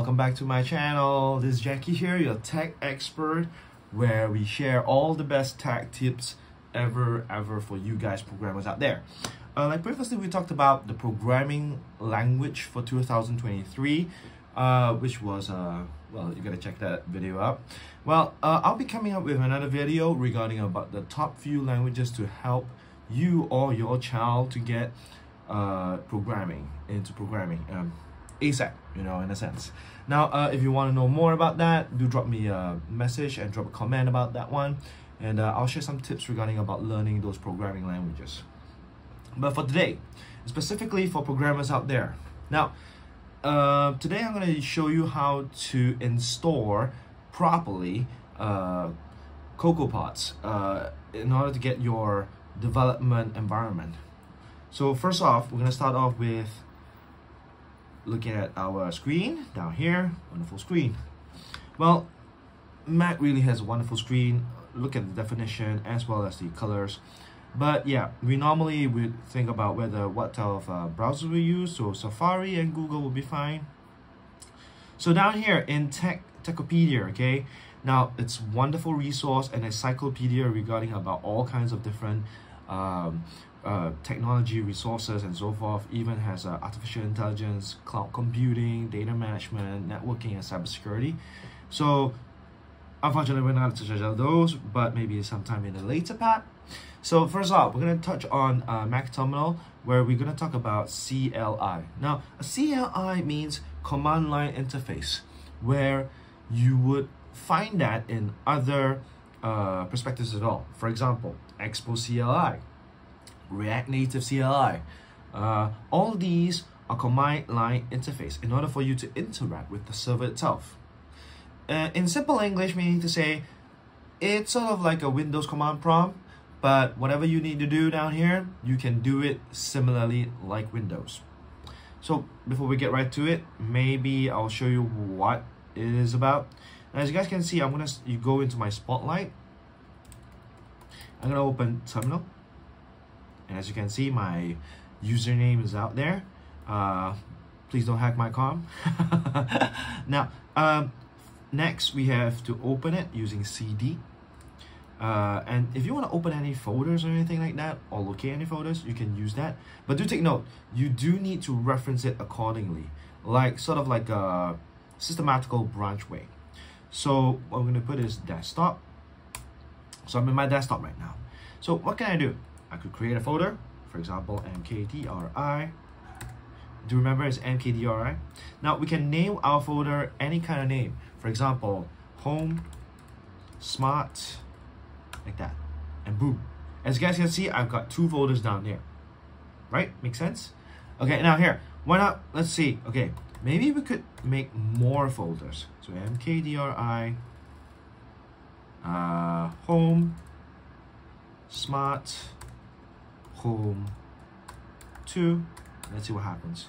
Welcome back to my channel. This is Jackie here, your tech expert, where we share all the best tech tips ever for you guys programmers out there. Like previously, we talked about the programming language for 2023, which was, well, you gotta check that video up. Well, I'll be coming up with another video regarding about the top few languages to help you or your child to get into programming. ASAP, you know, in a sense. Now, if you want to know more about that, do drop me a message and drop a comment about that one, and I'll share some tips regarding about learning those programming languages. But for today, specifically for programmers out there. Now, today I'm going to show you how to install properly CocoaPods in order to get your development environment. So first off, we're going to start off with looking at our screen down here. Wonderful screen. Well, Mac really has a wonderful screen. Look at the definition as well as the colors. But yeah, we normally would think about what type of browser we use. So Safari and Google will be fine. So down here in Techopedia, okay, now it's a wonderful resource and encyclopedia regarding about all kinds of different technology resources and so forth. Even has artificial intelligence, cloud computing, data management, networking, and cybersecurity. So unfortunately, we're not touching on those, but maybe sometime in a later part. So first off, we're going to touch on Mac Terminal, where we're going to talk about CLI. Now, a CLI means command line interface, where you would find that in other perspectives at all. For example, Expo CLI, React Native CLI, all these are command line interface in order for you to interact with the server itself. In simple English, meaning to say, it's sort of like a Windows command prompt, but whatever you need to do down here, you can do it similarly like Windows. So before we get right to it, maybe I'll show you what it is about. As you guys can see, you go into my spotlight. I'm gonna open Terminal. And as you can see, my username is out there. Please don't hack my com. Now, next we have to open it using CD. And if you want to open any folders or anything like that, or locate any folders, you can use that. But do take note, you do need to reference it accordingly, like sort of like a systematical branch way. So what I'm going to put is desktop. So I'm in my desktop right now. So what can I do? I could create a folder, for example, mkdri. Do you remember it's mkdri? Now we can name our folder any kind of name. For example, home, smart, like that. And boom. As you guys can see, I've got two folders down there. Right? Make sense? Okay, now here, why not? Let's see. Okay, maybe we could make more folders. So mkdri, home, smart, home 2. Let's see what happens.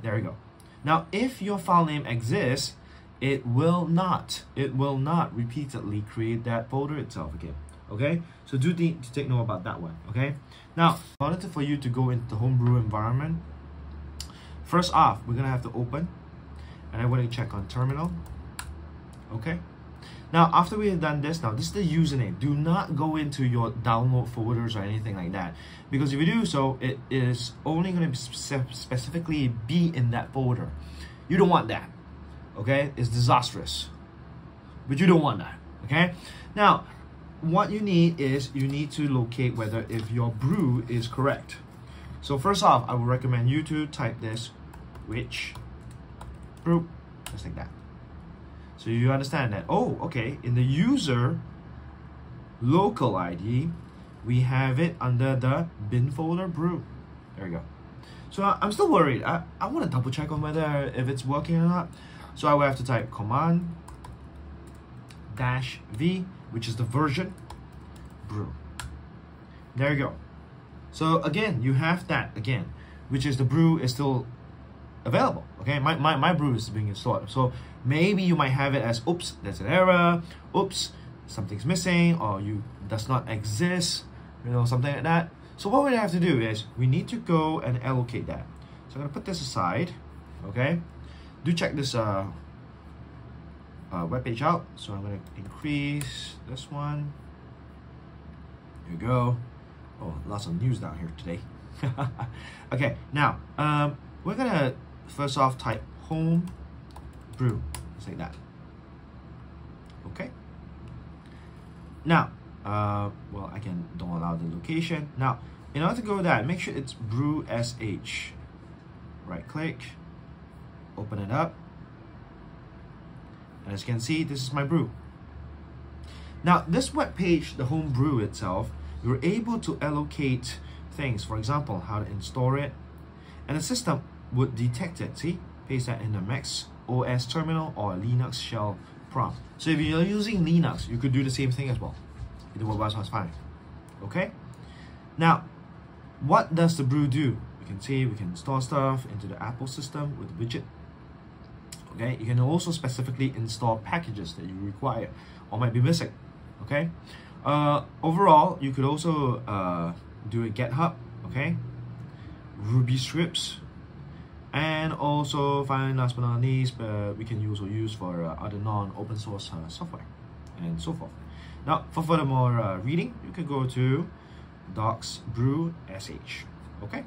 There we go. Now, if your file name exists, it will not repeatedly create that folder itself again. Okay, so do need to take note about that one. Okay, now in order for you to go into the Homebrew environment, first off, we're gonna have to open, and I'm gonna check on Terminal. Okay. Now, after we have done this, now this is the username. Do not go into your download folders or anything like that, because if you do so, it is only going to specifically be in that folder. You don't want that, okay? It's disastrous, but you don't want that, okay? Now, what you need is you need to locate whether if your brew is correct. So first off, I would recommend you to type this, which brew, just like that. So you understand that, oh, okay, in the user local ID, we have it under the bin folder brew. There we go. So I'm still worried. I want to double check on whether if it's working or not. So I will have to type command -v, which is the version brew. There you go. So again, you have that again, which is the brew is still available. Okay, my brew is being installed. So maybe you might have it as oops, there's an error, oops, something's missing, or you does not exist, you know, something like that. So what we have to do is we need to go and allocate that. So I'm gonna put this aside, okay? do check this web page out. So I'm going to increase this one. Here we go. Oh, lots of news down here today. Okay, now we're going to first off type Homebrew, just like that. Okay. Now, well, I can don't allow the location. Now, in order to go that, make sure it's brew sh. Right click, open it up, and as you can see, this is my brew. Now, this web page, the home brew itself, you're able to allocate things. For example, how to install it, and the system would detect it. See, paste that in the Mac OS terminal or Linux shell prompt. So if you're using Linux, you could do the same thing as well. Either one was fine. Okay. Now, what does the brew do? You can see we can install stuff into the Apple system with the widget. Okay. You can also specifically install packages that you require or might be missing. Okay. Overall, you could also do a GitHub. Okay. Ruby scripts. And also, finally, last but not least, we can also use for other non-open source software and so forth. Now, for furthermore reading, you can go to docs brew sh. Okay.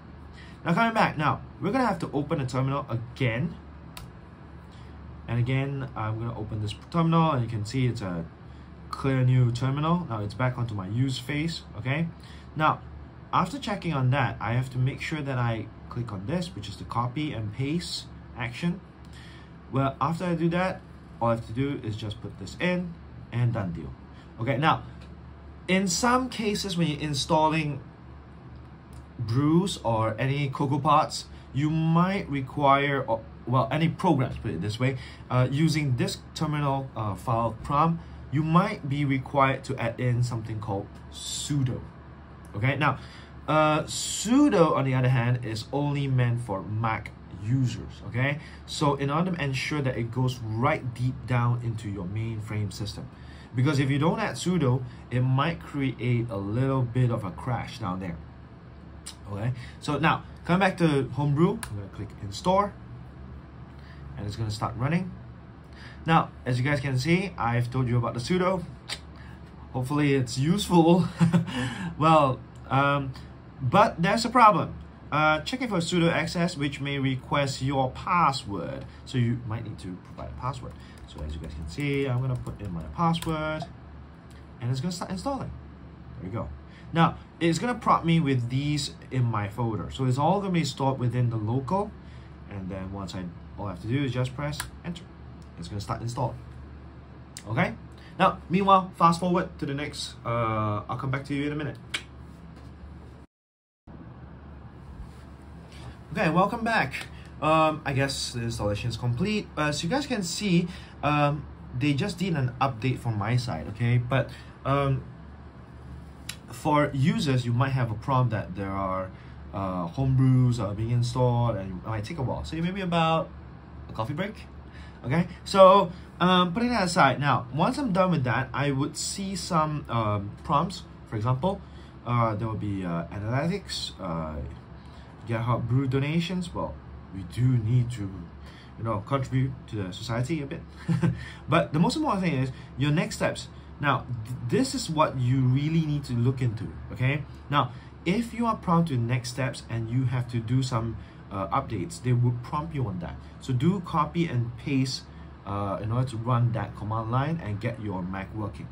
Now coming back, now we're gonna have to open the terminal again. And again, I'm gonna open this terminal, and you can see it's a clear new terminal. Now it's back onto my use phase. Okay. Now, after checking on that, I have to make sure that I click on this, which is the copy and paste action. Well, after I do that, all I have to do is just put this in and done deal. Okay, now, in some cases when you're installing brews or any CocoaPods, you might require, or, well, any programs, put it this way, using this terminal file prompt, you might be required to add in something called sudo. Okay, now, sudo, on the other hand, is only meant for Mac users. Okay, so in order to ensure that it goes right deep down into your mainframe system, because if you don't add sudo, it might create a little bit of a crash down there. Okay, so now come back to Homebrew. I'm gonna click install, and it's gonna start running. Now, as you guys can see, I've told you about the sudo. Hopefully, it's useful. Well. But there's a problem. Checking for sudo access, which may request your password, so you might need to provide a password. So as you guys can see, I'm gonna put in my password, and it's gonna start installing. There we go. Now it's gonna prompt me with these in my folder, so it's all gonna be stored within the local, and then once all I have to do is just press enter. It's gonna start installing. Okay, now meanwhile, fast forward to the next, I'll come back to you in a minute. Okay, welcome back. I guess the installation is complete. So you guys can see, they just did an update from my side, okay? But for users, you might have a problem that there are homebrews are being installed, and it might take a while. So maybe about a coffee break, okay? So putting that aside, now, once I'm done with that, I would see some prompts. For example, there will be analytics, GitHub brew donations. Well, we do need to, you know, contribute to the society a bit. But the most important thing is your next steps. Now, this is what you really need to look into. Okay. Now, if you are prompted to next steps and you have to do some updates, they will prompt you on that. So do copy and paste in order to run that command line and get your Mac working.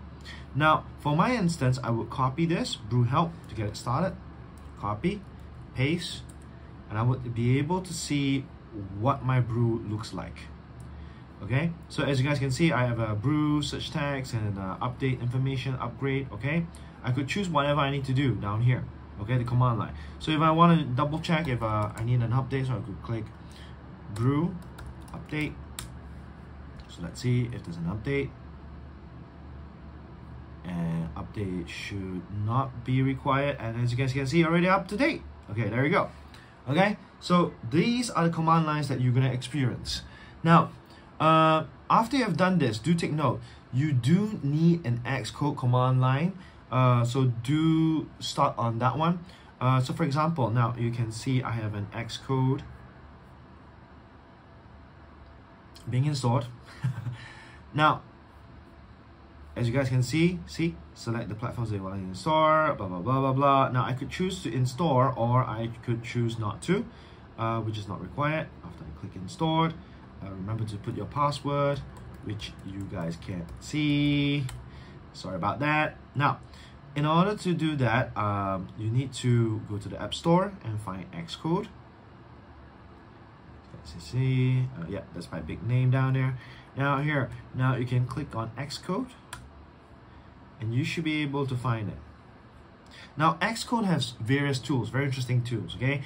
Now, for my instance, I would copy this brew help to get it started. Copy, paste. And I would be able to see what my brew looks like. Okay, so as you guys can see, I have a brew, search tags, and update information, upgrade. Okay, I could choose whatever I need to do down here. Okay, the command line. So if I want to double check if I need an update, so I could click brew update. So let's see if there's an update. And update should not be required. And as you guys can see, already up to date. Okay, there you go. Okay, so these are the command lines that you're going to experience. Now, after you have done this, do take note, you do need an Xcode command line. So do start on that one. So for example, now you can see I have an Xcode being installed. Now, as you guys can see, select the platforms that you want to install, blah, blah, blah, blah, blah. Now, I could choose to install or I could choose not to, which is not required. After I click install, remember to put your password, which you guys can't see. Sorry about that. Now, in order to do that, you need to go to the App Store and find Xcode. Let's see. Yeah, that's my big name down there. Now here, now you can click on Xcode, and you should be able to find it. Now, Xcode has various tools, very interesting tools. Okay,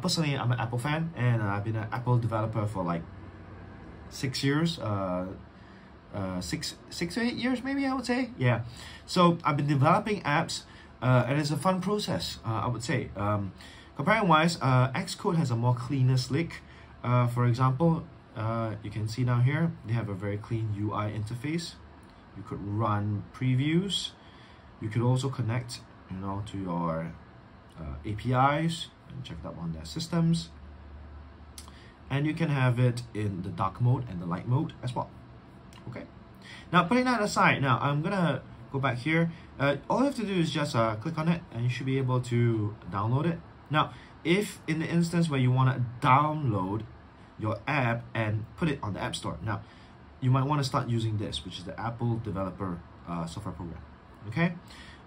personally, I'm an Apple fan, and I've been an Apple developer for like 6 years. Six to eight years, maybe I would say. Yeah, so I've been developing apps, and it's a fun process. I would say, comparing wise, Xcode has a more cleaner, slick. For example, you can see down here they have a very clean UI interface. You could run previews. You could also connect, you know, to your APIs and check it out on their systems. And you can have it in the dark mode and the light mode as well. Okay, now putting that aside, now I'm gonna go back here. All you have to do is just click on it, and you should be able to download it. Now, if in the instance where you want to download your app and put it on the App Store, now you might want to start using this, which is the Apple Developer Software Program. Okay,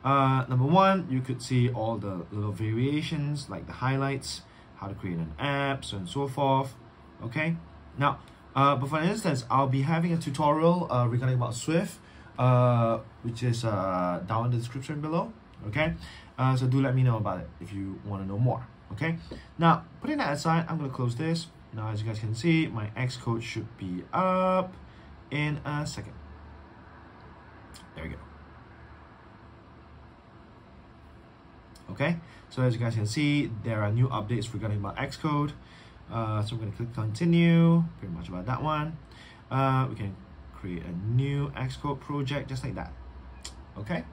number one, you could see all the little variations like the highlights, how to create an app, so and so forth. Okay, now but for instance, I'll be having a tutorial regarding about Swift, which is down in the description below. Okay, so do let me know about it if you want to know more. Okay, now putting that aside, I'm going to close this. Now, as you guys can see, my Xcode should be up in a second. There we go. Okay, so as you guys can see, there are new updates regarding my Xcode. So I'm going to click continue, pretty much about that one. We can create a new Xcode project just like that. Okay.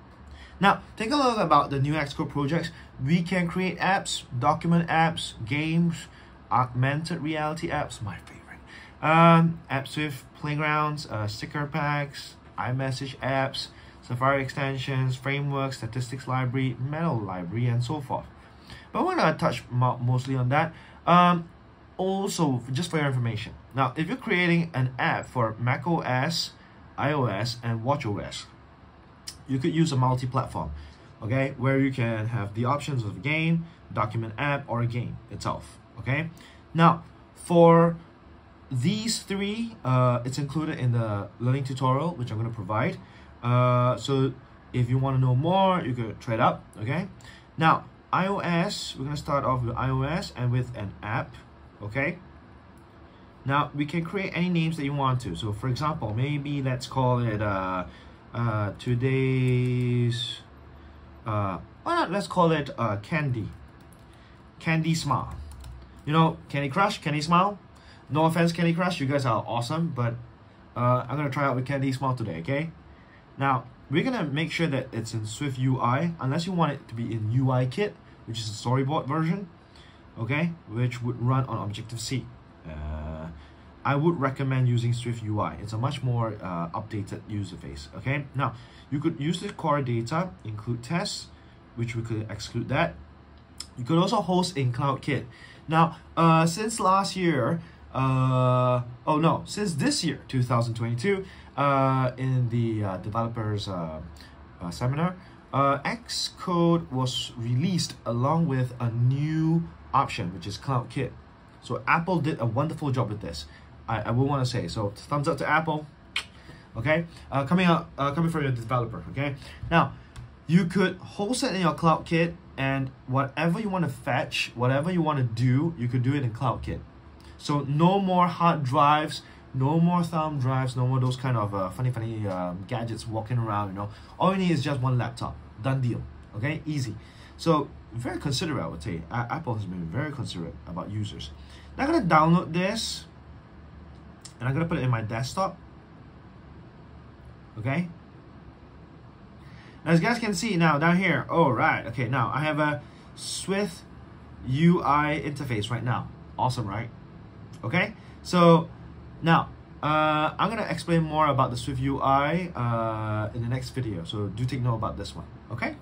Now, take a look about the new Xcode projects. We can create apps, document apps, games, augmented reality apps, my favorite. Apps with playgrounds, sticker packs, iMessage apps, Safari extensions, frameworks, statistics library, metal library, and so forth. But we're going to touch mostly on that. Also, just for your information. Now, if you're creating an app for macOS, iOS, and watchOS, you could use a multi-platform, okay, where you can have the options of a game, document app, or a game itself, okay? Now, for these three, it's included in the learning tutorial, which I'm going to provide. So if you want to know more, you could try it up, okay? Now, iOS, we're going to start off with iOS and with an app, okay? Now, we can create any names that you want to. So, for example, maybe let's call it... today's let's call it Candy Smile. You know, Candy Crush, Candy Smile. No offense, Candy Crush, you guys are awesome, but I'm gonna try out with Candy Smile today. Okay, now we're gonna make sure that it's in Swift UI, unless you want it to be in UIKit, which is a storyboard version, okay, which would run on Objective C. I would recommend using Swift UI. It's a much more updated user face. Okay, now you could use the core data, include tests, which we could exclude that. You could also host in CloudKit. Now, since last year, since this year, 2022, in the developers seminar, Xcode was released along with a new option, which is CloudKit. So Apple did a wonderful job with this. I will want to say so. Thumbs up to Apple. Okay, coming from your developer. Okay, now you could host it in your CloudKit, and whatever you want to fetch, whatever you want to do, you could do it in CloudKit. So no more hard drives, no more thumb drives, no more those kind of funny gadgets walking around. You know, all you need is just one laptop. Done deal. Okay, easy. So very considerate, I would say. Apple has been very considerate about users. Now I'm gonna download this. And I'm going to put it in my desktop. Okay. Now, as you guys can see now down here. Oh, right. Okay. Now I have a Swift UI interface right now. Awesome, right? Okay. So now I'm going to explain more about the SwiftUI in the next video, so do take note about this one, okay?